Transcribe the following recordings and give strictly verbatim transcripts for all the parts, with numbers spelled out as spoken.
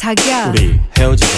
자기야 우리 헤어지자.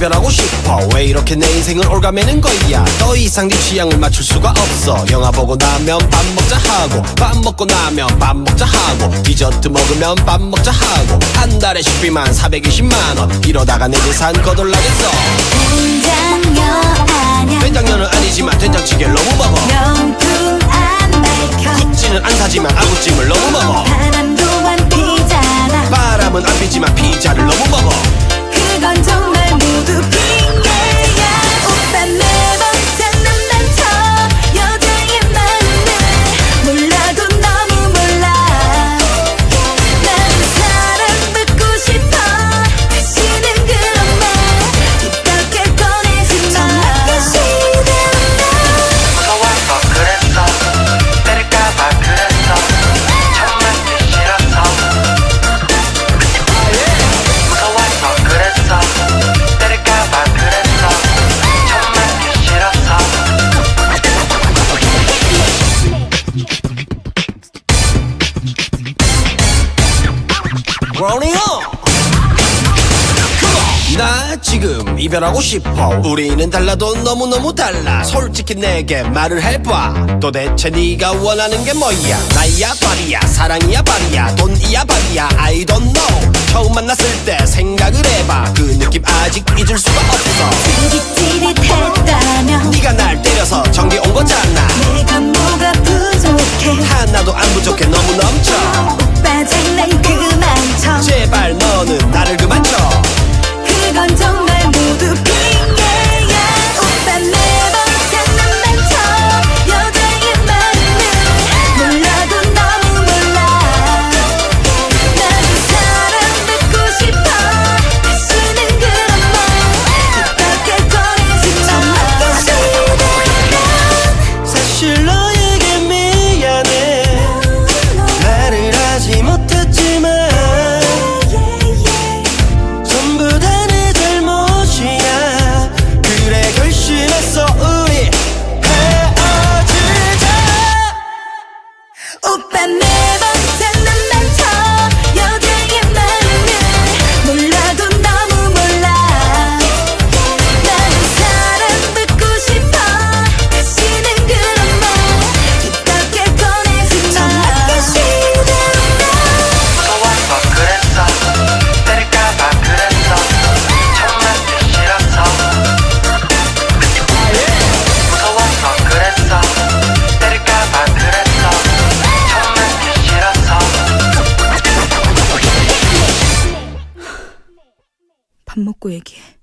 변하고 싶어. 왜 이렇게 내 인생을 올가매는 거야. 더 이상 네 취향을 맞출 수가 없어. 영화 보고 나면 밥 먹자 하고, 밥 먹고 나면 밥 먹자 하고, 디저트 먹으면 밥 먹자 하고, 한 달에 식비만 사백이십만 원. 이러다가 내 재산 거덜나겠어. 된장녀 아냐. 된장녀는 아니지만 된장찌개 너무 먹어. 명품 안 밝혀. 굿즈는 안 사지만 아구찜을 너무 먹어. 바람도 안 피잖아. 바람은 안 피지만 피자를 너무 먹어. 그건 정말 나 지금 이별하고 싶어. 우리는 달라도 너무너무 달라. 솔직히 내게 말을 해봐. 도대체 네가 원하는 게 뭐야. 나이야 발이야 사랑이야 발이야 돈이야 발이야 I don't know. 처음 만났을 때 생각을 해봐. 그 느낌 아직 잊을 수가 없어. 찌릿찌릿했다며 네가 날 때려서 전기 온 거잖아. 내가 뭐가 부족해. 하나도 안 부족해. 너무 넘쳐. 오빠 장난 그만 쳐. 제발 너는 나를 그만 쳐. 그건 정말 모두 핑계야. 오빠 매번 장난만 쳐. 여자의 마음은 몰라도 너무 몰라. 나도 사랑받고 싶어. 다시는 그런 말 밖에 꺼내지 마. 어떤 시대면 사실 너에게 미안해. 말을 하지 못했지만 밥 먹고 얘기해.